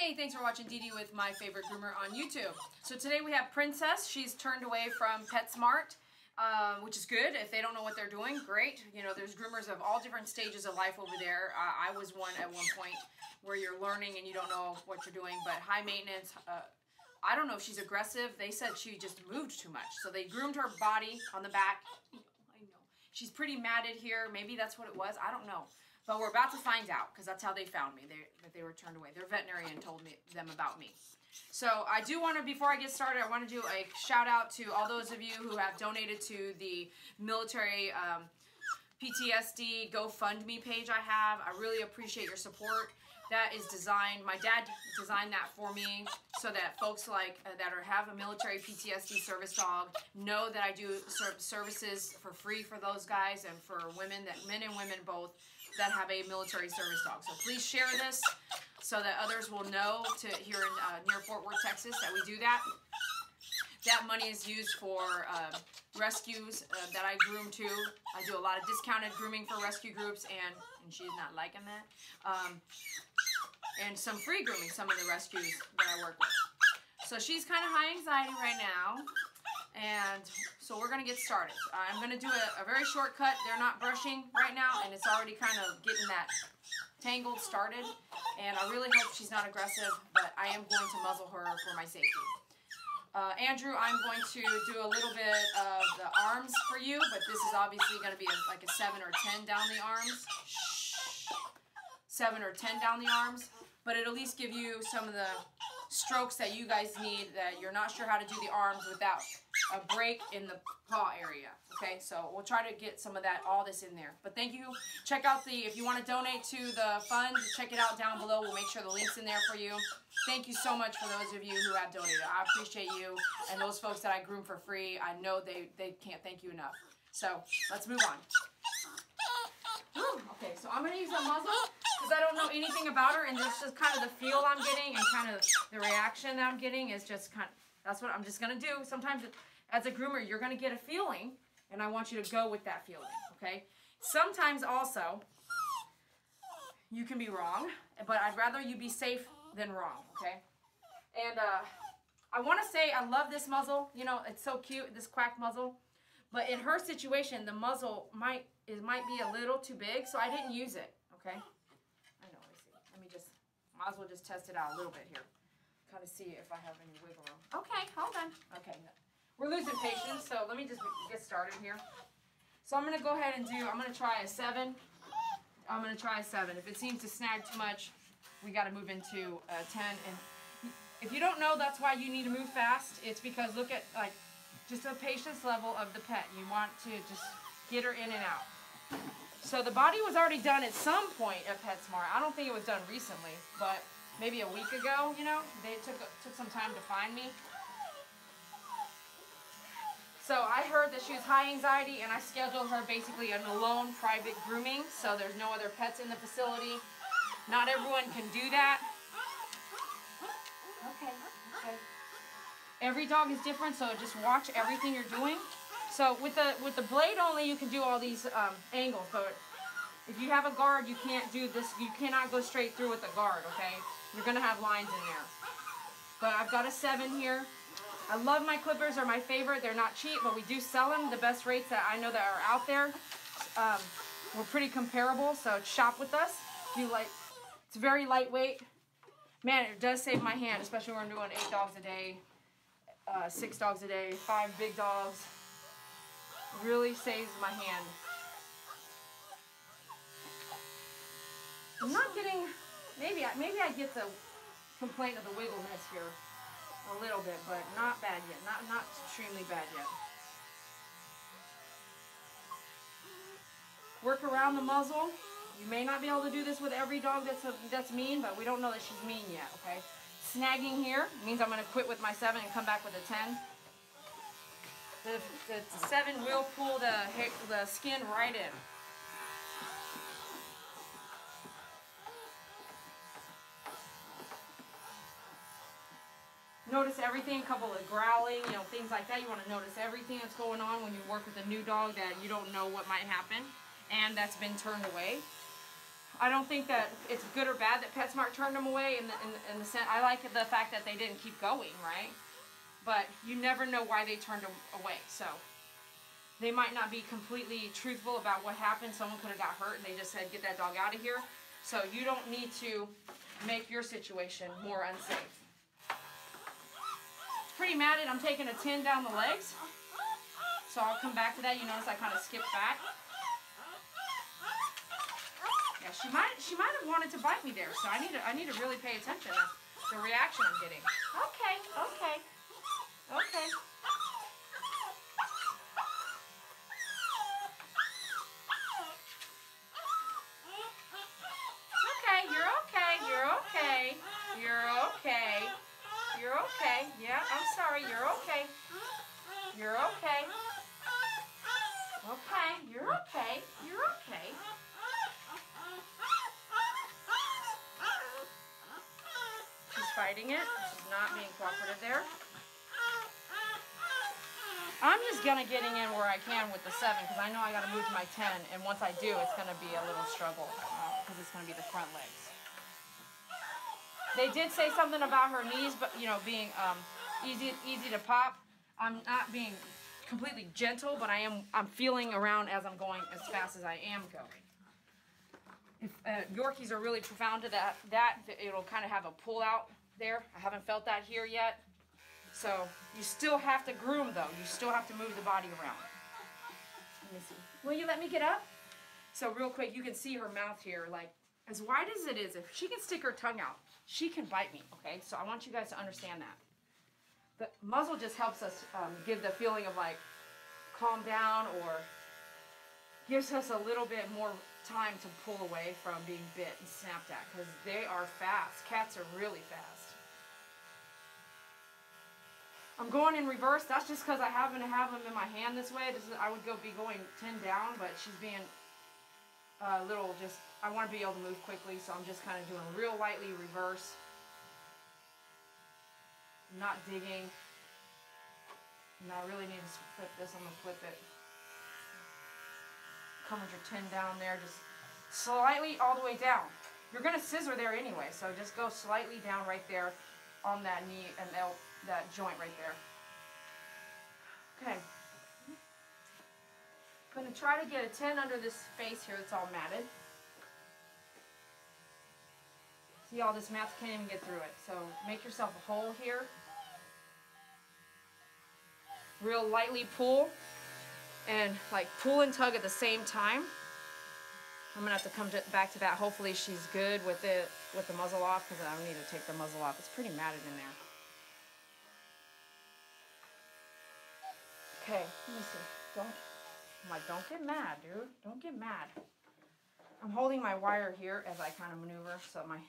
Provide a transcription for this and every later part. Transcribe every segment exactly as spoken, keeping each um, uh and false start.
Hey, thanks for watching Dee Dee with My Favorite Groomer on YouTube. So today we have Princess. She's turned away from PetSmart, um, which is good. If they don't know what they're doing, great. You know, there's groomers of all different stages of life over there. Uh, I was one at one point where you're learning and you don't know what you're doing, but high maintenance. Uh, I don't know if she's aggressive. They said she just moved too much. So they groomed her body on the back. I know. She's pretty matted here. Maybe that's what it was. I don't know. But we're about to find out, because that's how they found me. They, but they were turned away. Their veterinarian told me them about me. So I do want to, before I get started, I want to do a shout out to all those of you who have donated to the military um, P T S D GoFundMe page I have. I really appreciate your support. That is designed, my dad designed that for me, so that folks like uh, that are have a military P T S D service dog know that I do ser services for free for those guys and for women, that men and women both, that have a military service dog. So please share this so that others will know to here in uh, near Fort Worth, Texas, that we do that. That money is used for uh, rescues uh, that I groom to. I do a lot of discounted grooming for rescue groups, and, and she's not liking that. Um, and some free grooming, some of the rescues that I work with. So she's kind of high anxiety right now, and so we're going to get started. I'm going to do a, a very short cut. They're not brushing right now, and it's already kind of getting that tangled started, and I really hope she's not aggressive, but I am going to muzzle her for my safety. Uh, Andrew, I'm going to do a little bit of the arms for you, but this is obviously going to be a, like a seven or ten down the arms. Shh. seven or ten down the arms, but it'll at least give you some of the strokes that you guys need that you're not sure how to do the arms without a break in the paw area. Okay, so we'll try to get some of that, all this in there. But thank you. Check out the, if you want to donate to the fund, check it out down below. We'll make sure the link's in there for you. Thank you so much for those of you who have donated. I appreciate you, and those folks that I groom for free, I know they, they can't thank you enough. So let's move on. Ooh, okay, so I'm going to use a muzzle because I don't know anything about her, and this is kind of the feel I'm getting and kind of the reaction that I'm getting is just kind of, that's what I'm just going to do. Sometimes it, as a groomer, you're going to get a feeling, and I want you to go with that feeling, okay? Sometimes also, you can be wrong, but I'd rather you be safe than wrong, okay? And uh, I want to say I love this muzzle. You know, it's so cute, this quack muzzle. But in her situation, the muzzle might it might be a little too big, so I didn't use it, okay? I know, let me see. Let me just, might as well just test it out a little bit here. Kind of see if I have any wiggle room. Okay, hold on. Okay, no. We're losing patience, so let me just get started here. So I'm going to go ahead and do, I'm going to try a seven. I'm going to try a seven. If it seems to snag too much, we got to move into a ten. And if you don't know, that's why you need to move fast. It's because look at, like, just the patience level of the pet. You want to just get her in and out. So the body was already done at some point at PetSmart. I don't think it was done recently, but maybe a week ago, you know. They took, took some time to find me. So I heard that she was high anxiety, and I scheduled her basically an alone private grooming, so there's no other pets in the facility. Not everyone can do that. Okay, okay. Every dog is different, so just watch everything you're doing. So with the with the blade only, you can do all these um, angles, but if you have a guard, you can't do this. You cannot go straight through with the guard, okay? You're gonna have lines in there. But I've got a seven here. I love my clippers, they're my favorite. They're not cheap, but we do sell them. The best rates that I know that are out there. Um, we're pretty comparable, so shop with us. If you like, it's very lightweight. Man, it does save my hand, especially when I'm doing eight dogs a day, uh, six dogs a day, five big dogs. It really saves my hand. I'm not getting, maybe I, maybe I get the complaint of the wiggleness here. A little bit, but not bad yet. Not not extremely bad yet. Work around the muzzle. You may not be able to do this with every dog that's a, that's mean, but we don't know that she's mean yet, okay? Snagging here means I'm going to quit with my seven and come back with a ten. The, the seven will pull the, the skin right in. Notice everything, a couple of growling, you know, things like that. You want to notice everything that's going on when you work with a new dog that you don't know what might happen and that's been turned away. I don't think that it's good or bad that PetSmart turned them away in the, in the, in the sense, I like the fact that they didn't keep going, right? But you never know why they turned them away, so. They might not be completely truthful about what happened. Someone could have got hurt and they just said, get that dog out of here. So you don't need to make your situation more unsafe. It's pretty matted. I'm taking a tin down the legs. So I'll come back to that. You notice I kind of skipped back. Yeah, she might she might have wanted to bite me there. So I need to, I need to really pay attention to the reaction I'm getting. Okay, okay, okay. Okay, yeah, I'm sorry, you're okay. You're okay. Okay, you're okay, you're okay. She's fighting it, she's not being cooperative there. I'm just gonna getting in where I can with the seven because I know I gotta move to my ten, and once I do, it's gonna be a little struggle because it's gonna be the front legs. They did say something about her knees, but you know, being um, easy easy to pop. I'm not being completely gentle, but I am. I'm feeling around as I'm going, as fast as I am going. If uh, Yorkies are really profound to that, that it'll kind of have a pull out there. I haven't felt that here yet. So you still have to groom, though. You still have to move the body around. Let me see. Will you let me get up? So real quick, you can see her mouth here, like. As wide as it is, if she can stick her tongue out, she can bite me, okay? So I want you guys to understand that. The muzzle just helps us um, give the feeling of like calm down, or gives us a little bit more time to pull away from being bit and snapped at, because they are fast. Cats are really fast. I'm going in reverse. That's just because I happen to have them in my hand this way. This is, I would go be going ten down, but she's being... A uh, little just, I want to be able to move quickly, so I'm just kind of doing real lightly reverse. Not digging. And I really need to flip this. I'm going to flip it. Come with your tin down there, just slightly all the way down. You're going to scissor there anyway, so just go slightly down right there on that knee and that joint right there. Okay. I'm going to try to get a ten under this space here that's all matted. See, all this mats can't even get through it. So make yourself a hole here. Real lightly pull and like pull and tug at the same time. I'm going to have to come to, back to that. Hopefully she's good with it, with the muzzle off, because I need to take the muzzle off. It's pretty matted in there. Okay, let me see. Don't. I'm like, don't get mad, dude. Don't get mad. I'm holding my wire here as I kind of maneuver. So my, okay,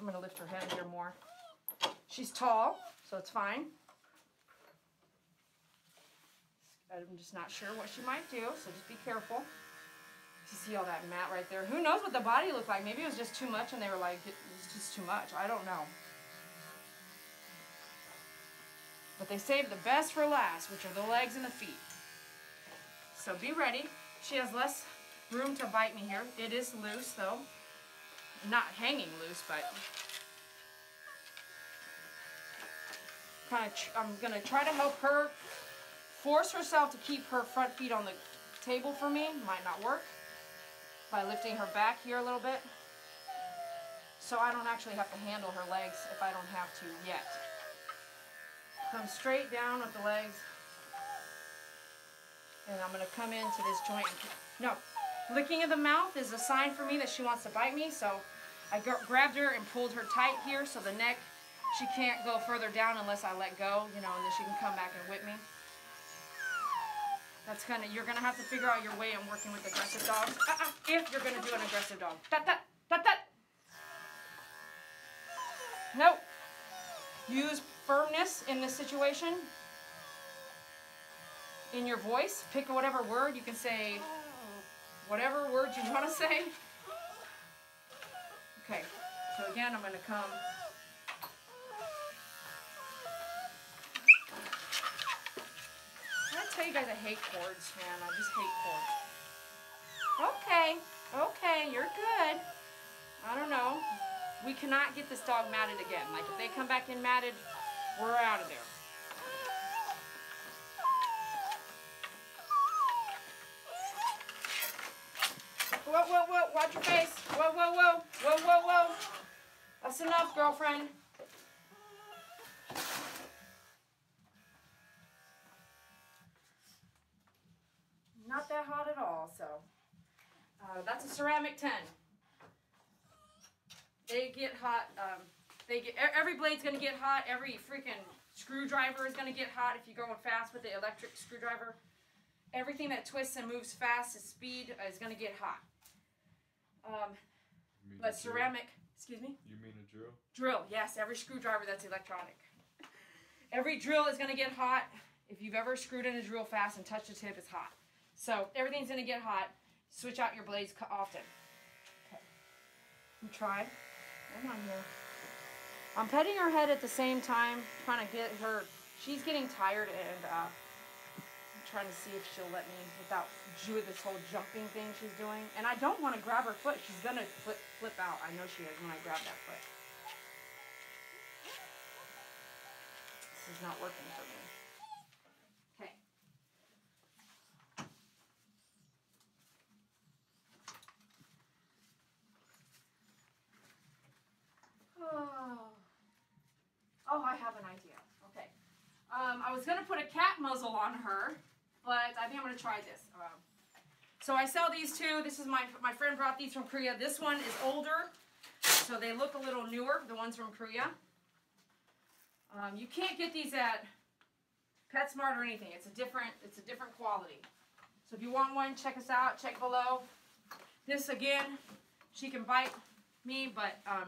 I'm gonna lift her head here more. She's tall, so it's fine. I'm just not sure what she might do, so just be careful. You see all that mat right there. Who knows what the body looked like? Maybe it was just too much, and they were like, it's just too much. I don't know. But they saved the best for last, which are the legs and the feet. So be ready. She has less room to bite me here. It is loose though. Not hanging loose, but kind of I'm gonna try to help her force herself to keep her front feet on the table for me. Might not work. By lifting her back here a little bit. So I don't actually have to handle her legs if I don't have to yet. Come straight down with the legs. And I'm going to come into this joint. No, licking of the mouth is a sign for me that she wants to bite me. So I grabbed her and pulled her tight here. So the neck, she can't go further down unless I let go, you know, and then she can come back and whip me. That's kind of, you're going to have to figure out your way in working with aggressive dogs. Uh-uh, if you're going to do an aggressive dog. Tut, tut, tut, tut. Nope. Use firmness in this situation. In your voice, pick whatever word. You can say whatever word you want to say. Okay, so again, I'm going to come. Can I tell you guys I hate cords, man? I just hate cords. Okay. okay, you're good. I don't know. We cannot get this dog matted again. Like, if they come back in matted, we're out of there. Whoa, whoa, whoa, watch your face. Whoa, whoa, whoa, whoa, whoa, whoa. That's enough, girlfriend. Not that hot at all, so. Uh, that's a ceramic ten. They get hot, um, they get, every blade's gonna get hot, every freaking screwdriver is gonna get hot if you're going fast with the electric screwdriver. Everything that twists and moves fast at speed is gonna get hot. Um, but ceramic, drill? excuse me? You mean a drill? Drill, yes, every screwdriver that's electronic. Every drill is gonna get hot. If you've ever screwed in a drill fast and touched the tip, it's hot. So everything's gonna get hot. Switch out your blades often. Okay, you try. Come on here. I'm petting her head at the same time, trying to get her, she's getting tired, and uh, I'm trying to see if she'll let me without doing this whole jumping thing she's doing. And I don't want to grab her foot. She's going to flip, flip out. I know she is when I grab that foot. This is not working for me. Oh, I have an idea. Okay. Um, I was going to put a cat muzzle on her, but I think I'm going to try this. Um, so I sell these two. This is my, my friend brought these from Korea. This one is older, so they look a little newer, the ones from Korea. Um, you can't get these at PetSmart or anything. It's a different, it's a different quality. So if you want one, check us out. Check below. This, again, she can bite me, but... Um,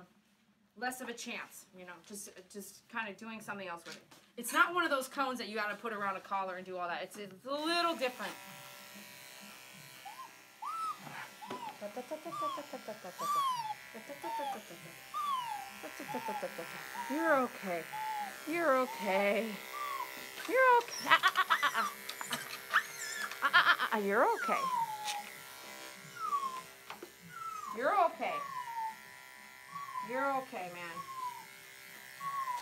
less of a chance, you know, just just kind of doing something else with it. It's not one of those cones that you got to put around a collar and do all that. It's, it's a little different. You're okay. You're okay. You're okay. Ah, ah, ah, ah, ah. Ah, ah, ah, ah. You're okay. You're okay. You're okay, man.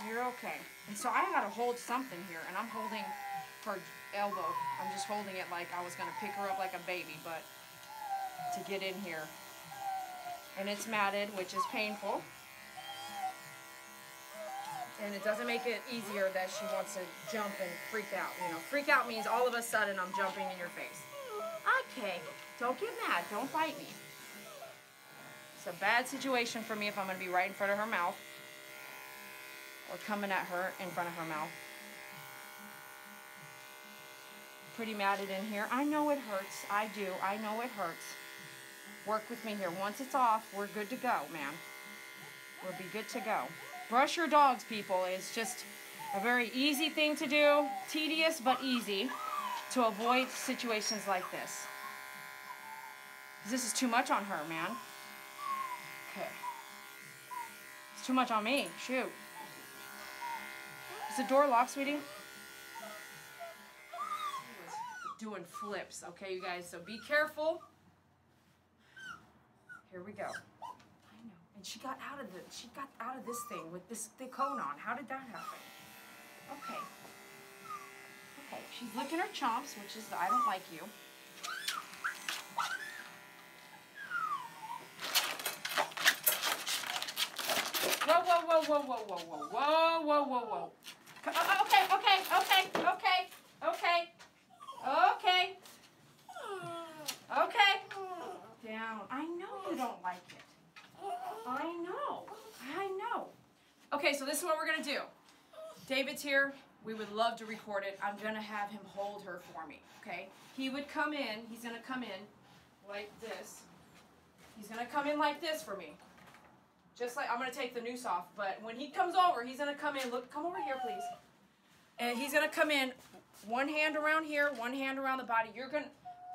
You're okay. And so I gotta hold something here, and I'm holding her elbow. I'm just holding it like I was gonna pick her up like a baby, but to get in here. And it's matted, which is painful. And it doesn't make it easier that she wants to jump and freak out. You know, freak out means all of a sudden I'm jumping in your face. Okay, don't get mad, don't bite me. It's a bad situation for me if I'm going to be right in front of her mouth or coming at her in front of her mouth. Pretty matted in here. I know it hurts. I do. I know it hurts. Work with me here. Once it's off, we're good to go, man. We'll be good to go. Brush your dogs, people. It's just a very easy thing to do. Tedious, but easy to avoid situations like this. This is too much on her, man. Okay. It's too much on me. Shoot. Is the door locked, sweetie? Doing flips. Okay, you guys, so be careful. Here we go. I know. And she got out of the she got out of this thing with this thick cone on. How did that happen? Okay. Okay. She's licking her chomps, which is the I don't like you. Whoa, whoa, whoa, whoa, whoa, whoa, whoa, whoa, whoa. Okay, okay, okay, okay, okay, okay, okay. Down. I know you don't like it. I know. I know. Okay, so this is what we're going to do. David's here. We would love to record it. I'm going to have him hold her for me, okay? He would come in. He's going to come in like this. He's going to come in like this for me. Just like, I'm going to take the noose off, but when he comes over, he's going to come in, look, come over here, please. And he's going to come in, one hand around here, one hand around the body. You're going to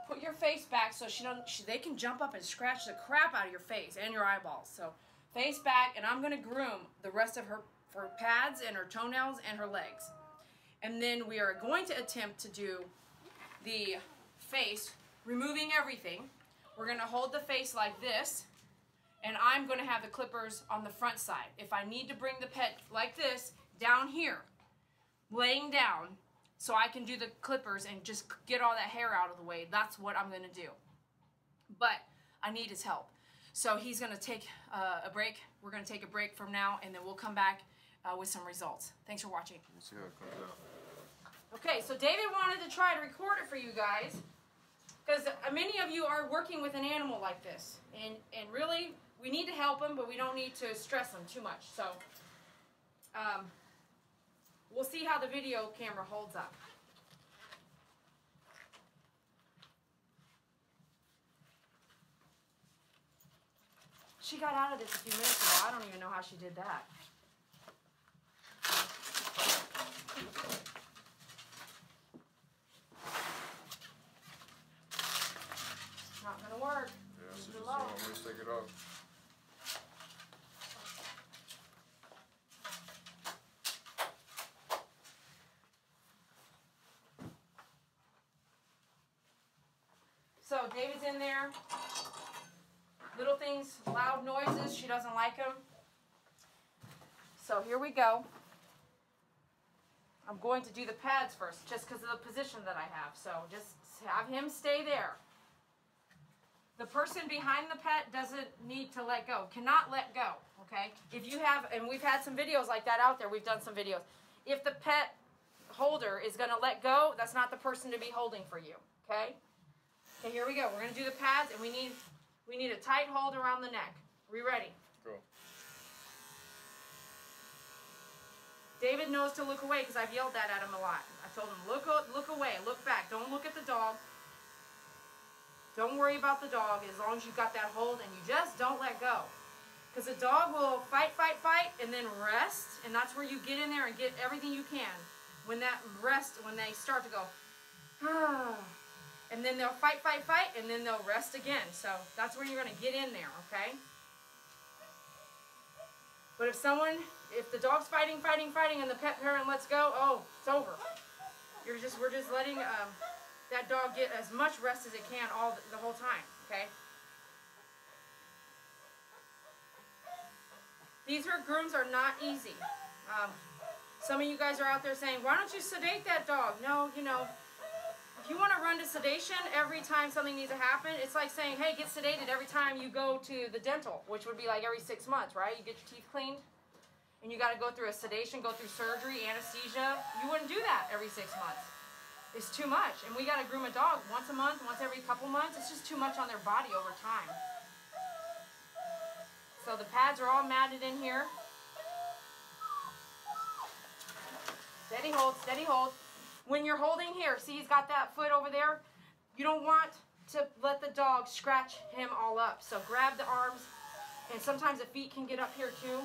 put your face back so she don't, she, they can jump up and scratch the crap out of your face and your eyeballs. So face back, and I'm going to groom the rest of her, her pads and her toenails and her legs. And then we are going to attempt to do the face, removing everything, We're going to hold the face like this, and I'm going to have the clippers on the front side. If I need to bring the pet like this, down here, laying down, so I can do the clippers and just get all that hair out of the way, that's what I'm going to do. But I need his help. So he's going to take uh, a break. We're going to take a break from now, and then we'll come back uh, with some results. Thanks for watching. Let's see how it comes out. Okay, so David wanted to try to record it for you guys, because many of you are working with an animal like this, and, and really, we need to help them, but we don't need to stress them too much. So um, we'll see how the video camera holds up. She got out of this a few minutes ago. I don't even know how she did that. It's not gonna work. Yeah, so just always take it off. So David's in there. Little things, loud noises, she doesn't like them. So here we go. I'm going to do the pads first, just because of the position that I have. So just have him stay there. The person behind the pet doesn't need to let go, cannot let go, okay? If you have, and we've had some videos like that out there, we've done some videos. If the pet holder is gonna let go, that's not the person to be holding for you, okay? Okay, here we go, we're gonna do the pads, and we need, We need a tight hold around the neck. Are we ready? Cool. David knows to look away because I've yelled that at him a lot. I told him, look, look away, look back. Don't look at the dog. Don't worry about the dog as long as you've got that hold and you just don't let go. Because the dog will fight, fight, fight, and then rest. And that's where you get in there and get everything you can. When that rest, when they start to go, ah. And then they'll fight, fight, fight, and then they'll rest again. So that's where you're going to get in there, okay? But if someone, if the dog's fighting, fighting, fighting, and the pet parent lets go, oh, it's over. You're just, we're just letting um, that dog get as much rest as it can all the, the whole time, okay? These her grooms are not easy. Um, some of you guys are out there saying, why don't you sedate that dog? No, you know. If you want to run to sedation every time something needs to happen, it's like saying, hey, get sedated every time you go to the dental, which would be like every six months, right? You get your teeth cleaned, and you got to go through a sedation, go through surgery, anesthesia. You wouldn't do that every six months. It's too much. And we got to groom a dog once a month, once every couple months. It's just too much on their body over time. So the pads are all matted in here. Steady hold, steady hold. When you're holding here, see he's got that foot over there? You don't want to let the dog scratch him all up. So grab the arms, and sometimes the feet can get up here too,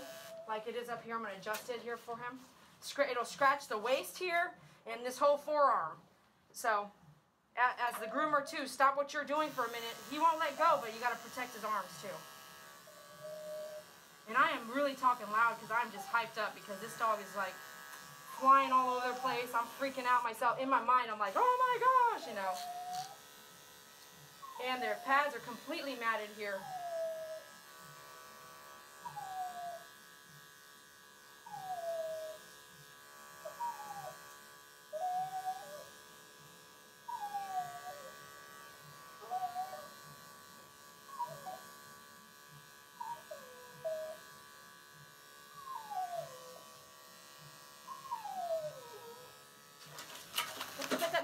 like it is up here. I'm gonna adjust it here for him. It'll scratch the waist here and this whole forearm. So as the groomer too, stop what you're doing for a minute. He won't let go, but you gotta protect his arms too. And I am really talking loud because I'm just hyped up because this dog is like, flying all over the place. I'm freaking out myself. In my mind, I'm like, oh my gosh, you know. And their pads are completely matted here.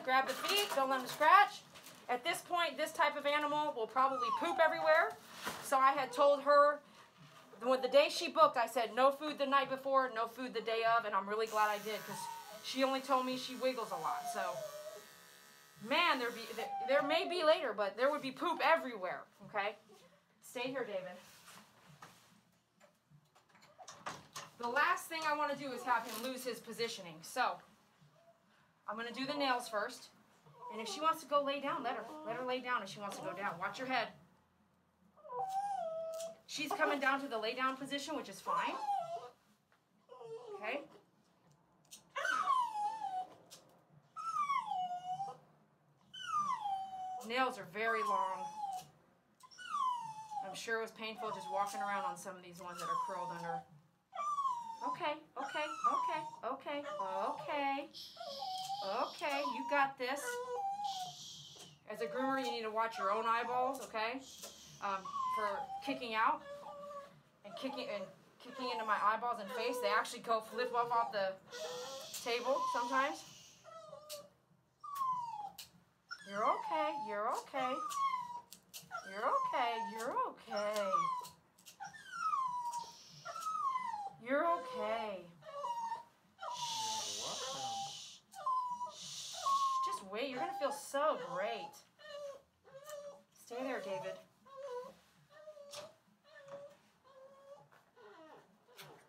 Grab the feet, don't let them scratch. At this point, this type of animal will probably poop everywhere. So I had told her, when the day she booked, I said, no food the night before, no food the day of, and I'm really glad I did, because she only told me she wiggles a lot. So, man, there be there may be later, but there would be poop everywhere, okay? Stay here, David. The last thing I want to do is have him lose his positioning, so I'm going to do the nails first, and if she wants to go lay down, let her. Let her lay down if she wants to go down. Watch your head. She's coming down to the lay down position, which is fine. Okay. Nails are very long. sure was painful just walking around on some of these ones that are curled under. Okay, okay, okay, okay, okay, okay, you got this. As a groomer, you need to watch your own eyeballs, okay, um, for kicking out and kicking and kicking into my eyeballs and face. They actually go flip up off the table sometimes. You're okay, you're okay, you're okay, you're okay. You're okay. You're welcome. Just wait. You're going to feel so great. Stay there, David.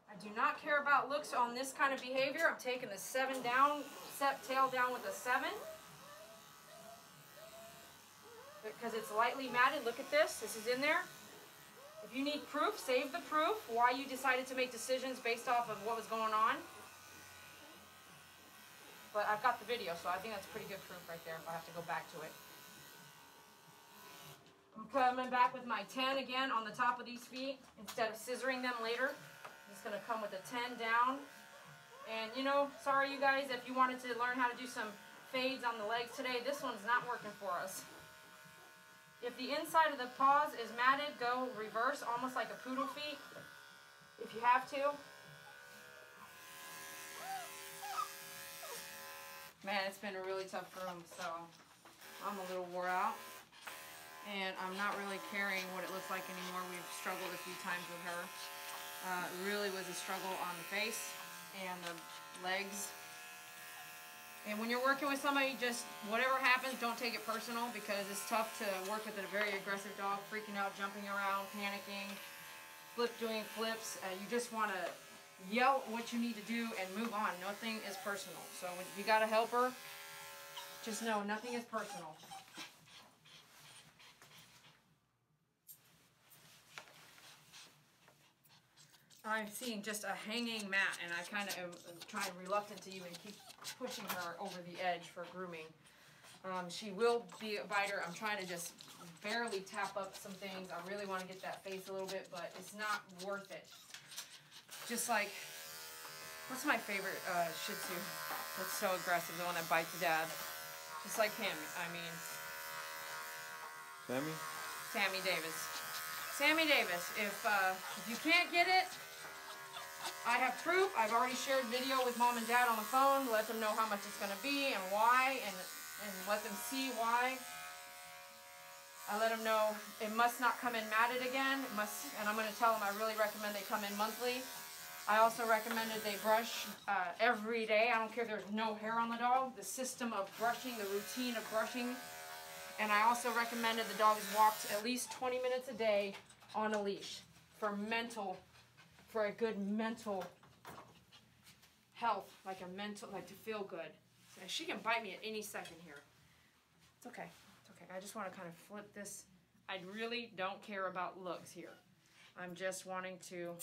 I do not care about looks on this kind of behavior. I'm taking the seven down, set tail down with a seven. Because it's lightly matted. Look at this. This is in there. If you need proof, save the proof, why you decided to make decisions based off of what was going on. But I've got the video, so I think that's pretty good proof right there if I have to go back to it. I'm coming back with my ten again on the top of these feet. Instead of scissoring them later, I'm just going to come with a ten down. And, you know, sorry you guys, if you wanted to learn how to do some fades on the legs today, this one's not working for us. If the inside of the paws is matted, go reverse, almost like a poodle feet, if you have to. Man, it's been a really tough groom, so I'm a little wore out. And I'm not really caring what it looks like anymore. We've struggled a few times with her. Uh, it really was a struggle on the face and the legs. And when you're working with somebody, just whatever happens, don't take it personal, because it's tough to work with a very aggressive dog, freaking out, jumping around, panicking, flip doing flips. Uh, you just want to yell what you need to do and move on. Nothing is personal. So when you got a helper, just know nothing is personal. I'm seeing just a hanging mat, and I kind of am trying reluctant to even keep pushing her over the edge for grooming. Um, she will be a biter. I'm trying to just barely tap up some things. I really want to get that face a little bit, but it's not worth it. Just like, what's my favorite uh, Shih Tzu that's so aggressive, the one that bites the dad? Just like him, I mean. Sammy? Sammy Davis. Sammy Davis, if, uh, if you can't get it, I have proof. I've already shared video with mom and dad on the phone. Let them know how much it's going to be and why, and, and let them see why. I let them know it must not come in matted again. It must, and I'm going to tell them I really recommend they come in monthly. I also recommended they brush uh, every day. I don't care if there's no hair on the dog. The system of brushing, the routine of brushing. And I also recommended the dog is walked at least twenty minutes a day on a leash for mental for a good mental health, like a mental, like to feel good. And she can bite me at any second here. It's okay, it's okay. I just want to kind of flip this. I really don't care about looks here. I'm just wanting to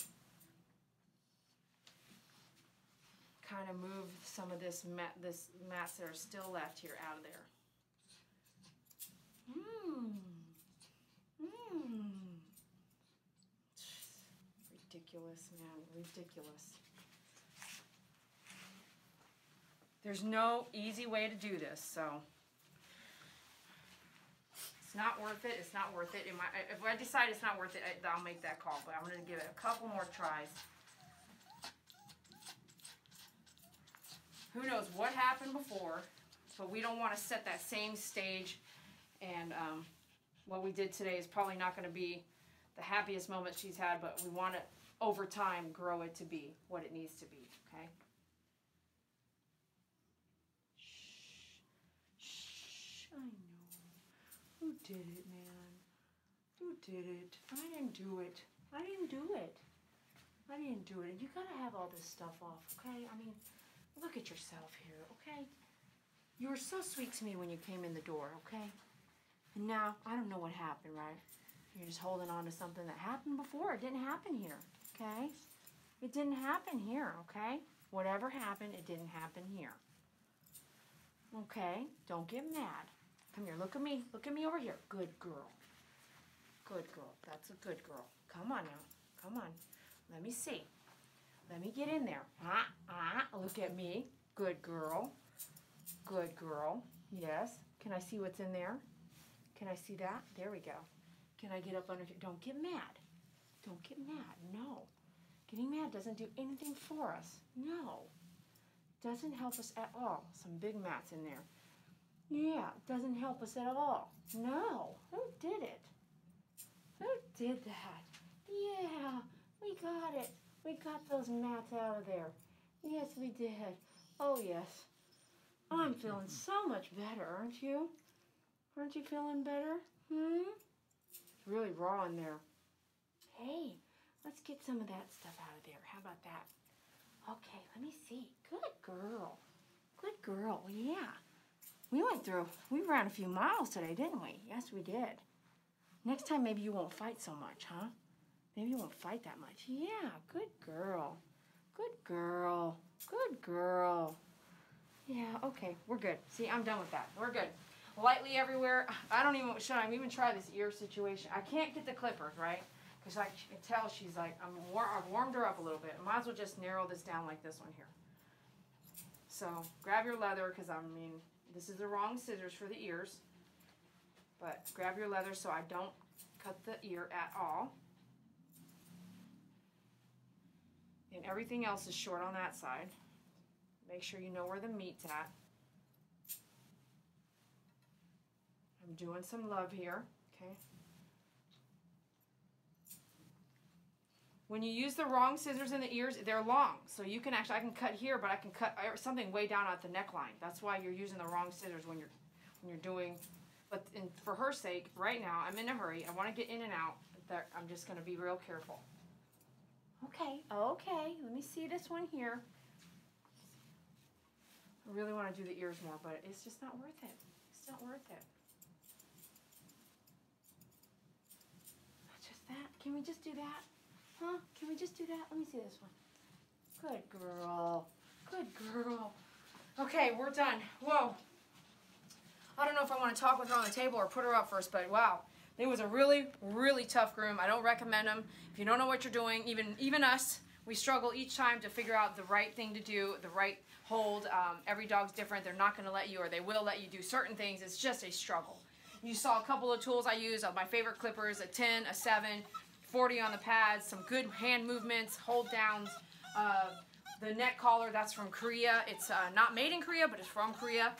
kind of move some of this mat, this mats that are still left here out of there. Mmm. Mmm. Ridiculous, man, ridiculous. There's no easy way to do this, so it's not worth it. It's not worth it. It might, if I decide it's not worth it, I, I'll make that call, but I'm going to give it a couple more tries. Who knows what happened before, but we don't want to set that same stage, and um, what we did today is probably not going to be the happiest moment she's had, but we want to, over time, grow it to be what it needs to be, okay? Shh, shh, I know. Who did it, man? Who did it? I didn't do it. I didn't do it. I didn't do it. And you gotta have all this stuff off, okay? I mean, look at yourself here, okay? You were so sweet to me when you came in the door, okay? And now, I don't know what happened, right? You're just holding on to something that happened before. It didn't happen here, okay? It didn't happen here, okay? Whatever happened, it didn't happen here. Okay, don't get mad. Come here, look at me. Look at me over here. Good girl. Good girl. That's a good girl. Come on now. Come on. Let me see. Let me get in there. Ah, ah. Look at me. Good girl. Good girl. Yes. Can I see what's in there? Can I see that? There we go. Can I get up under here? Don't get mad. Don't get mad. No. Getting mad doesn't do anything for us. No. Doesn't help us at all. Some big mats in there. Yeah, doesn't help us at all. No. Who did it? Who did that? Yeah, we got it. We got those mats out of there. Yes, we did. Oh, yes. I'm feeling so much better, aren't you? Aren't you feeling better? Hmm? It's really raw in there. Hey, let's get some of that stuff out of there. How about that? Okay, let me see. Good girl. Good girl, yeah. We went through, we ran a few miles today, didn't we? Yes, we did. Next time, maybe you won't fight so much, huh? Maybe you won't fight that much. Yeah, good girl. Good girl. Good girl. Yeah, okay, we're good. See, I'm done with that. We're good. Lightly everywhere. I don't even, should I even try this ear situation? I can't get the clippers, right? Because I can tell she's like, I'm war I've warmed her up a little bit. I might as well just narrow this down like this one here. So, grab your leather, because I mean, this is the wrong scissors for the ears. But grab your leather so I don't cut the ear at all. And everything else is short on that side. Make sure you know where the meat's at. I'm doing some love here, okay? When you use the wrong scissors in the ears, they're long. So you can actually, I can cut here, but I can cut something way down at the neckline. That's why you're using the wrong scissors when you're, when you're doing, but in, for her sake, right now, I'm in a hurry. I want to get in and out. I'm just going to be real careful. Okay, okay, let me see this one here. I really want to do the ears more, but it's just not worth it. It's not worth it. Not just that. Can we just do that? Huh? Can we just do that? Let me see this one. Good girl. Good girl. Okay, we're done. Whoa. I don't know if I want to talk with her on the table or put her up first, but wow. It was a really, really tough groom. I don't recommend them. If you don't know what you're doing, even even us, we struggle each time to figure out the right thing to do, the right hold. Um, every dog's different. They're not going to let you, or they will let you do certain things. It's just a struggle. You saw a couple of tools I use, of my favorite clippers, a ten, a seven, forty on the pads, some good hand movements, hold downs. Uh, the neck collar, that's from Korea. It's uh, not made in Korea, but it's from Korea.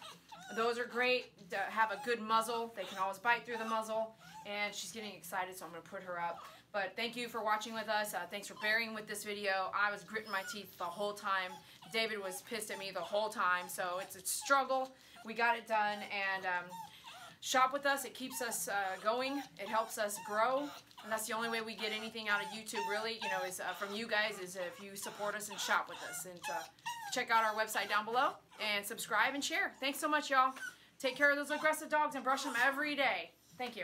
Those are great, have a good muzzle. They can always bite through the muzzle. And she's getting excited, so I'm gonna put her up. But thank you for watching with us. Uh, thanks for bearing with this video. I was gritting my teeth the whole time. David was pissed at me the whole time, so it's a struggle. We got it done, and um, shop with us. It keeps us uh, going. It helps us grow. And that's the only way we get anything out of YouTube, really, you know, is uh, from you guys, is if you support us and shop with us. And uh, check out our website down below, and subscribe and share. Thanks so much, y'all. Take care of those aggressive dogs and brush them every day. Thank you.